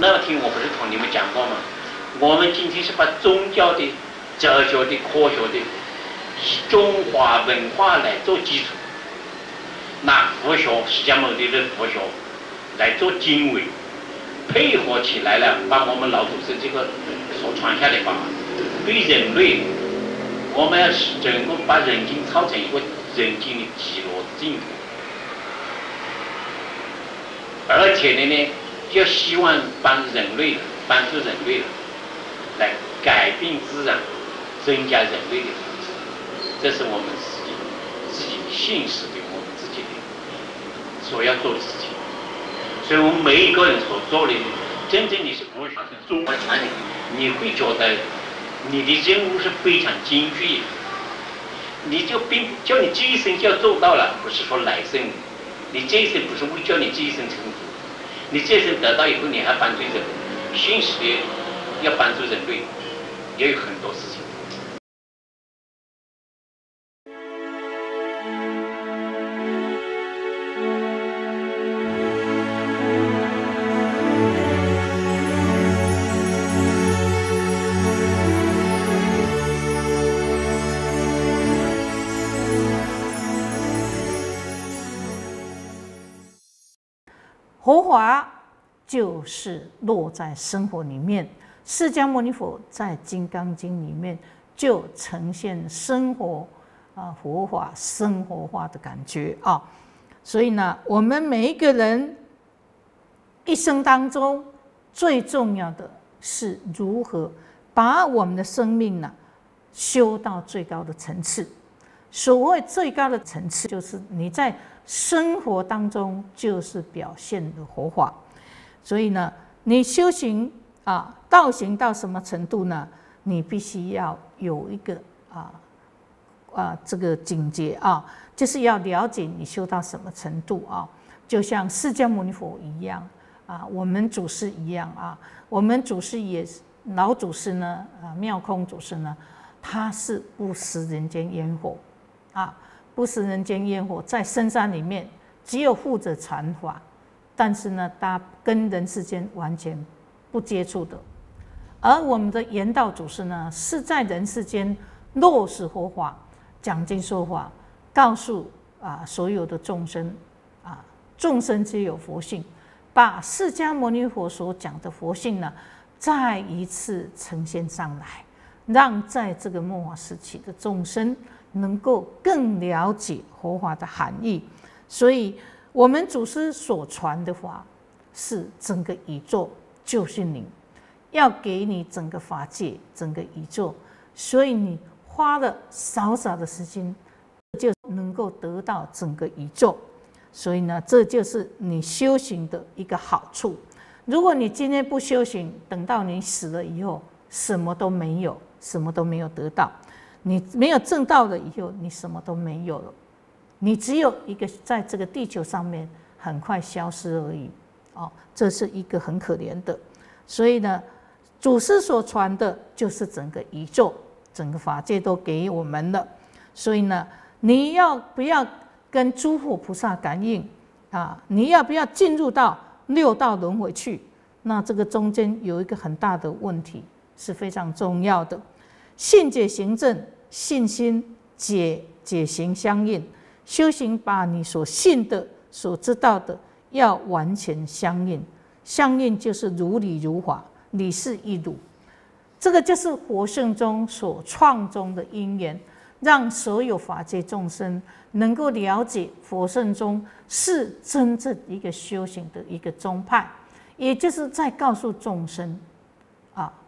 那天我不是同你们讲过吗？我们今天是把宗教的、哲学的、科学的，以中华文化来做基础，拿佛学、释迦牟尼的佛学来做经纬，配合起来了，把我们老祖宗这个所传下的法，对人类，我们要整个把人经操成一个人经的极乐净土，而且呢，就希望帮助人类来改变自然，增加人类的福祉，这是我们自己现实的我们自己的所要做的事情。所以我们每一个人所做的，真正你是不会中国传统，你会觉得你的任务是非常艰巨的，你就并叫你这一生就要做到了，不是说来生，你这一生不是为叫你这一生成佛，你这一生得到以后你还帮助人，现实的要帮助人类，也有很多事情。佛法就是落在生活里面，释迦牟尼佛在《金刚经》里面就呈现生活啊，佛法生活化的感觉啊。所以呢，我们每一个人一生当中最重要的是如何把我们的生命呢修到最高的层次。所谓最高的层次，就是你在生活当中就是表现的佛法。所以呢，你修行啊，道行到什么程度呢？你必须要有一个这个警觉啊，就是要了解你修到什么程度啊。就像释迦牟尼佛一样啊，我们祖师一样啊，我们祖师也老祖师呢啊，妙空祖师呢，他是不食人间烟火，啊，不食人间烟火，在深山里面只有负责禅法，但是呢，他跟人世间完全不接触的。而我们的圆道祖师呢，是在人世间落实佛法，讲经说法，告诉啊所有的众生，啊众生皆有佛性，把释迦牟尼佛所讲的佛性呢，再一次呈现上来。让在这个末法时期的众生能够更了解佛法的含义，所以我们祖师所传的法是整个宇宙救训你，要给你整个法界、整个宇宙，所以你花了少少的时间就能够得到整个宇宙，所以呢，这就是你修行的一个好处。如果你今天不修行，等到你死了以后，什么都没有。什么都没有得到，你没有证道了以后，你什么都没有了，你只有一个在这个地球上面很快消失而已，哦，这是一个很可怜的。所以呢，祖师所传的就是整个宇宙、整个法界都给我们了。所以呢，你要不要跟诸佛菩萨感应啊？你要不要进入到六道轮回去？那这个中间有一个很大的问题。是非常重要的，信解行证，信心解行相应，修行把你所信的、所知道的要完全相应，相应就是如理如法，理是一如，这个就是佛性中所创中的因缘，让所有法界众生能够了解佛性中是真正一个修行的一个宗派，也就是在告诉众生。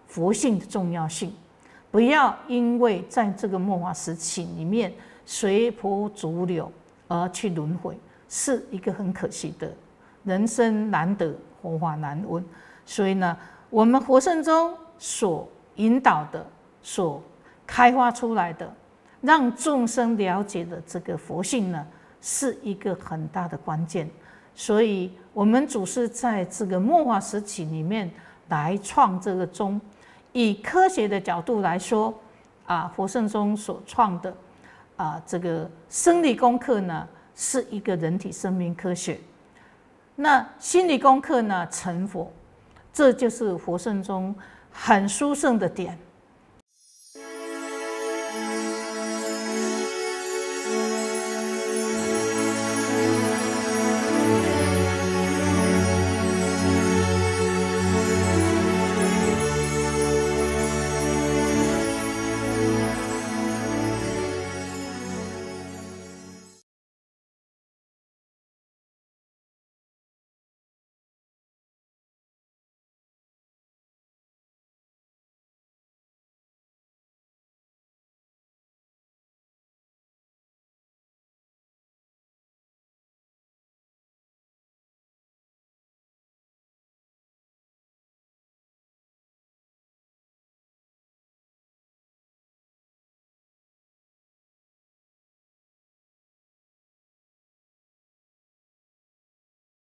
佛性的重要性，不要因为在这个末法时期里面随波逐流而去轮回，是一个很可惜的。人生难得，佛法难闻，所以呢，我们佛圣宗所引导的、所开发出来的，让众生了解的这个佛性呢，是一个很大的关键。所以，我们祖师在这个末法时期里面来创这个宗。以科学的角度来说，啊，佛圣宗所创的啊这个生理功课呢，是一个人体生命科学；那心理功课呢，成佛；这就是活圣宗很殊胜的点。